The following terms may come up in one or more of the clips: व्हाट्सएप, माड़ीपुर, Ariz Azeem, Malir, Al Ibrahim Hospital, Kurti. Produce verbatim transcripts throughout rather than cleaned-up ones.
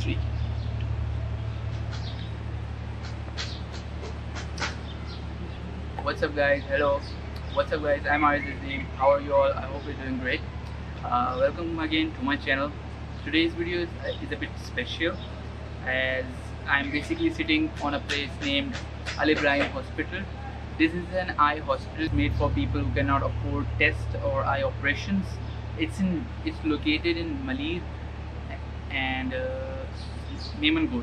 three. What's up guys, hello. What's up guys, I'm Ariz Azeem. How are you all? I hope you're doing great. Uh, welcome again to my channel. Today's video is, uh, is a bit special as I'm basically sitting on a place named Al Ibrahim Hospital. This is an eye hospital made for people who cannot afford tests or eye operations. It's in it's located in Malir and uh, Memangod,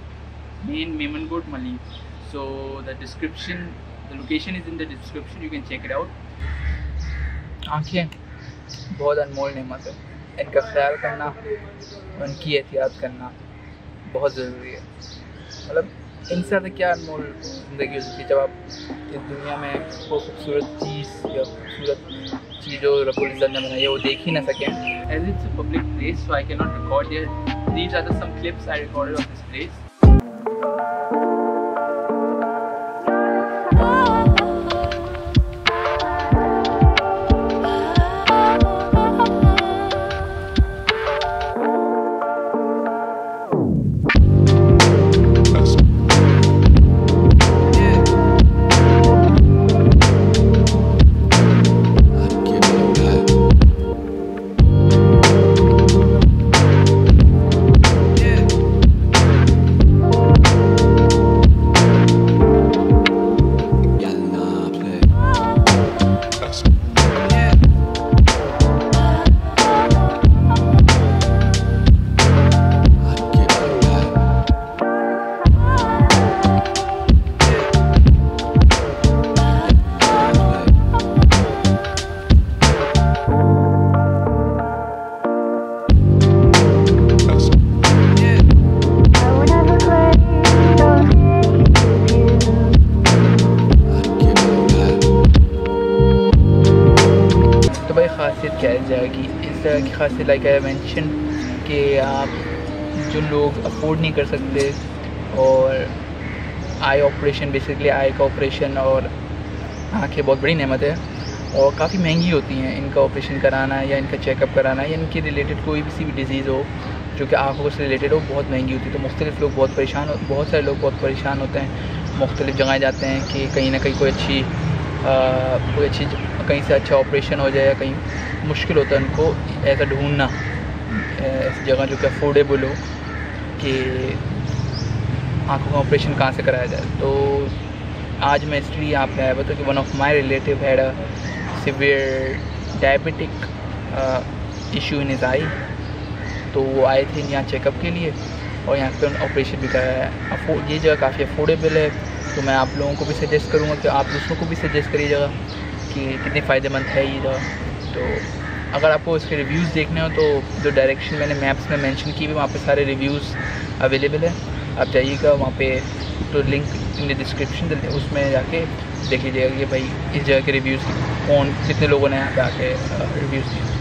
main Memangod, Malir. So the description, the location is in the description. You can check it out. आँखें बहुत अनमोल नेमत है, इनका ख्याल करना, उनकी एहतियात करना बहुत ज़रूरी है। मतलब इनसे ज़्यादा क्या अनमोल ज़िंदगी हो सकती है जब आप इस दुनिया में वो खूबसूरत चीज़ या खूबसूरत चीज़ जो रब्बुल इज़्ज़त ने बनाई है वो देख ही ना सकें। As it's a public place so I can not record here, these are There's some clips I recorded of this place. की खास लाइक आई मेंशन कि आप जो लोग अफोर्ड नहीं कर सकते और आई ऑपरेशन, बेसिकली आई का ऑपरेशन और आँखें बहुत बड़ी नेमत है और काफ़ी महंगी होती हैं। इनका ऑपरेशन कराना या इनका चेकअप कराना या इनके रिलेटेड कोई भी डिजीज़ हो जो कि आँखों से रिलेटेड हो बहुत महंगी होती है। तो मुख्तलिफ लोग बहुत परेशान हो बहुत सारे लोग बहुत परेशान होते हैं, मुख्तलिफ जगह जाते हैं कि कहीं ना कहीं कोई अच्छी कोई अच्छी कहीं से अच्छा ऑपरेशन हो जाए या कहीं मुश्किल होता है उनको ऐसा ढूंढना, ऐसी जगह जो कि अफोर्डेबल हो कि आँखों का ऑपरेशन कहाँ से कराया जाए। तो आज मैं इसलिए यहाँ पे आया हुआ था कि one of my relative had a severe diabetic issue in his eye. तो वो आए थे यहाँ चेकअप के लिए और यहाँ पे ऑपरेशन भी कराया है। ये जगह काफ़ी अफोर्डेबल है तो मैं आप लोगों को भी सजेस्ट करूँगा कि आप दूसरों को भी सजेस्ट करिए जगह कि कितनी फ़ायदेमंद है ये जगह। तो अगर आपको इसके रिव्यूज़ देखने हो तो जो डायरेक्शन मैंने मैप्स में मेंशन की भी वहाँ पे सारे रिव्यूज़ अवेलेबल हैं, आप जाइएगा वहाँ पे। तो लिंक इन द डिस्क्रिप्शन उसमें जाके देख लीजिएगा कि भाई इस जगह के रिव्यूज़ कौन कितने लोगों ने यहाँ पे आके रिव्यूज़ दिए।